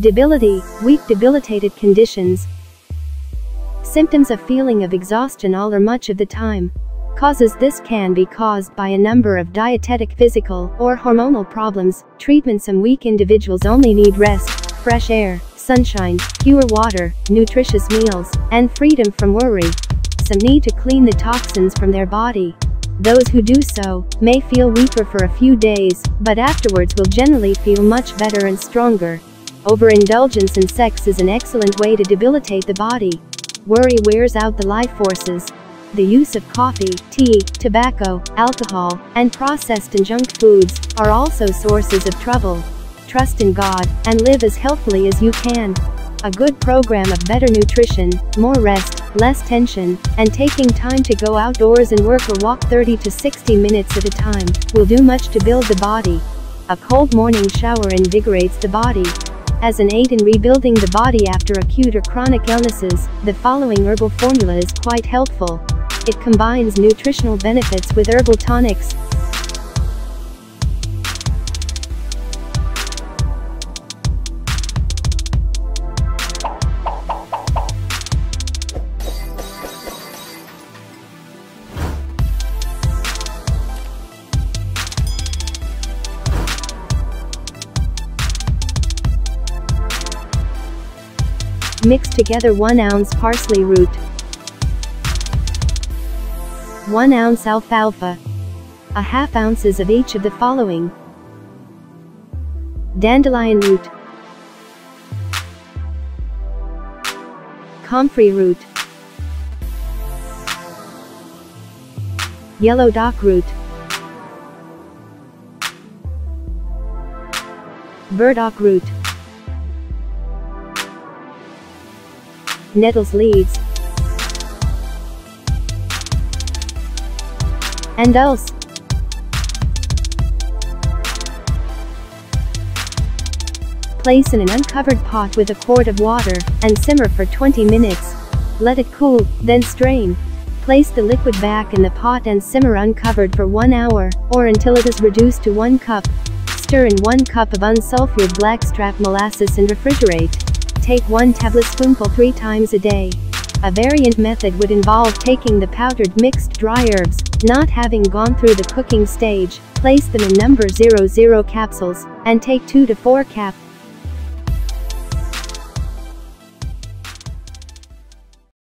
Debility, weak debilitated conditions. Symptoms of feeling of exhaustion all or much of the time. Causes: this can be caused by a number of dietetic, physical, or hormonal problems. Treatment: some weak individuals only need rest, fresh air, sunshine, pure water, nutritious meals, and freedom from worry. Some need to clean the toxins from their body. Those who do so may feel weaker for a few days, but afterwards will generally feel much better and stronger. Overindulgence in sex is an excellent way to debilitate the body. Worry wears out the life forces. The use of coffee, tea, tobacco, alcohol, and processed and junk foods are also sources of trouble. Trust in God, and live as healthily as you can. A good program of better nutrition, more rest, less tension, and taking time to go outdoors and work or walk 30 to 60 minutes at a time will do much to build the body. A cold morning shower invigorates the body. As an aid in rebuilding the body after acute or chronic illnesses, the following herbal formula is quite helpful. It combines nutritional benefits with herbal tonics. Mix together 1 ounce parsley root, 1 ounce alfalfa, a half ounces of each of the following: dandelion root, comfrey root, yellow dock root, burdock root, nettles leaves, and else. Place in an uncovered pot with a quart of water, and simmer for 20 minutes. Let it cool, then strain. Place the liquid back in the pot and simmer uncovered for 1 hour, or until it is reduced to 1 cup. Stir in 1 cup of unsulfured blackstrap molasses and refrigerate. Take 1 tablespoonful 3 times a day. A variant method would involve taking the powdered mixed dry herbs, not having gone through the cooking stage, place them in number 00 capsules, and take 2 to 4 cap